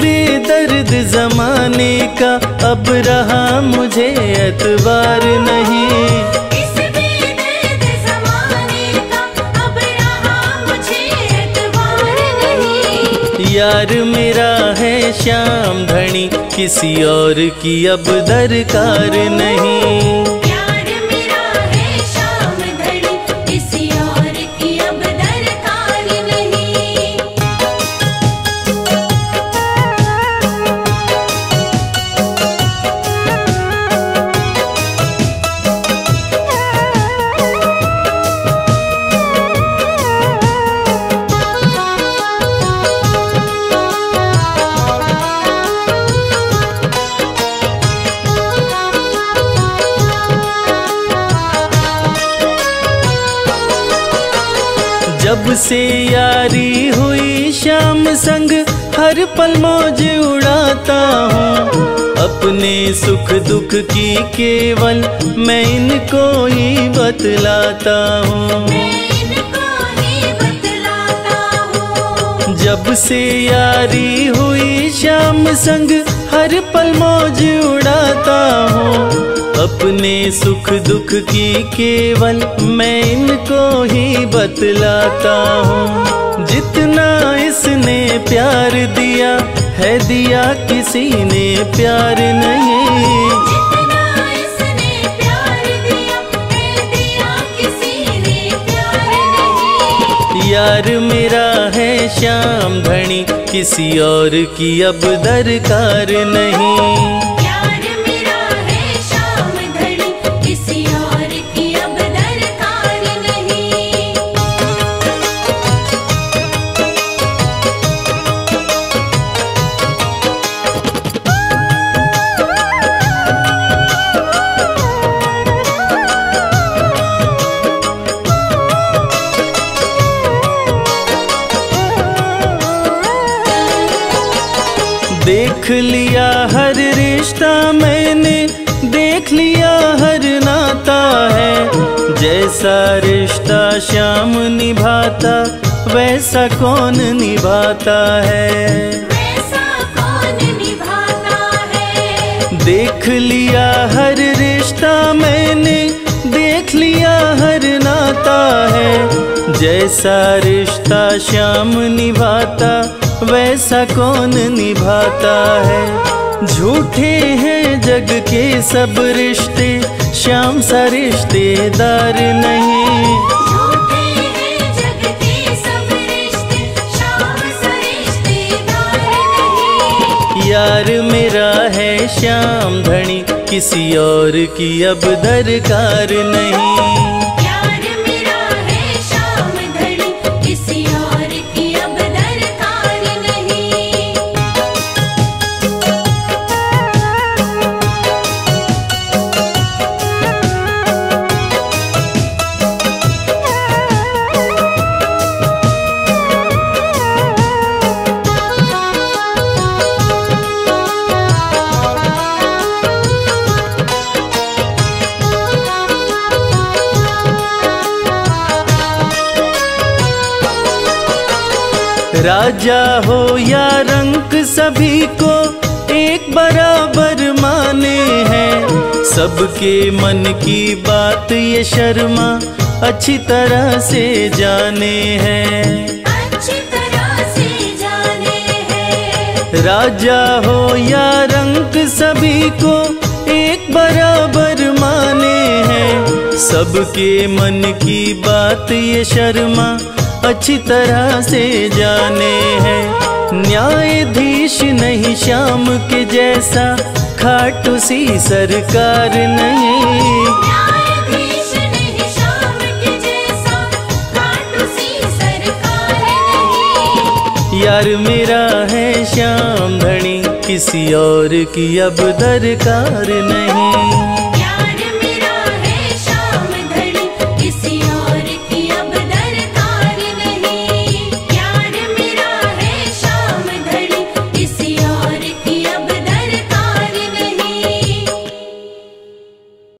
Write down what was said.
बेदर्द जमाने का अब रहा मुझे एतबार नहीं। यार मेरा है श्याम धनी, किसी और की अब दरकार नहीं। यार मेरा है श्याम धनी, किसी और की अब दरकार जब से यारी हुई श्याम संग हर पल मौज उड़ाता हूँ। अपने सुख दुख की केवल मैं इनको ही बतलाता हूँ। जब से यारी हुई श्याम संग हर पल मौज उड़ाता हूँ। अपने सुख दुख की केवल मैं इनको ही बतलाता हूँ। जितना इसने प्यार दिया है दिया किसी ने प्यार नहीं। जितना इसने प्यार दिया है दिया किसी ने प्यार नहीं। यार मेरा है श्याम धनी, किसी और की अब दरकार नहीं। देख लिया हर रिश्ता मैंने, देख लिया हर नाता है। जैसा रिश्ता श्याम निभाता वैसा कौन निभाता है, वैसा कौन निभाता है। देख लिया हर रिश्ता मैंने, देख लिया हर नाता है। जैसा रिश्ता श्याम निभाता वैसा कौन निभाता है। झूठे हैं जग के सब रिश्ते, श्याम सा रिश्तेदार नहीं। झूठे हैं जग के सब रिश्ते, श्याम सा रिश्तेदार नहीं। यार मेरा है श्याम धनी, किसी और की अब दरकार नहीं। राजा हो या रंक सभी को एक बराबर माने हैं। सबके मन की बात ये शर्मा अच्छी तरह से जाने हैं, अच्छी तरह से जाने हैं। राजा हो या रंक सभी को एक बराबर माने हैं। सबके मन की बात ये शर्मा अच्छी तरह से जाने हैं। न्यायाधीश नहीं श्याम के जैसा, खाटूसी सरकार नहीं। न्यायाधीश नहीं श्याम के जैसा, खाटूसी सरकार नहीं। यार मेरा है श्याम धनी, किसी और की अब दरकार नहीं।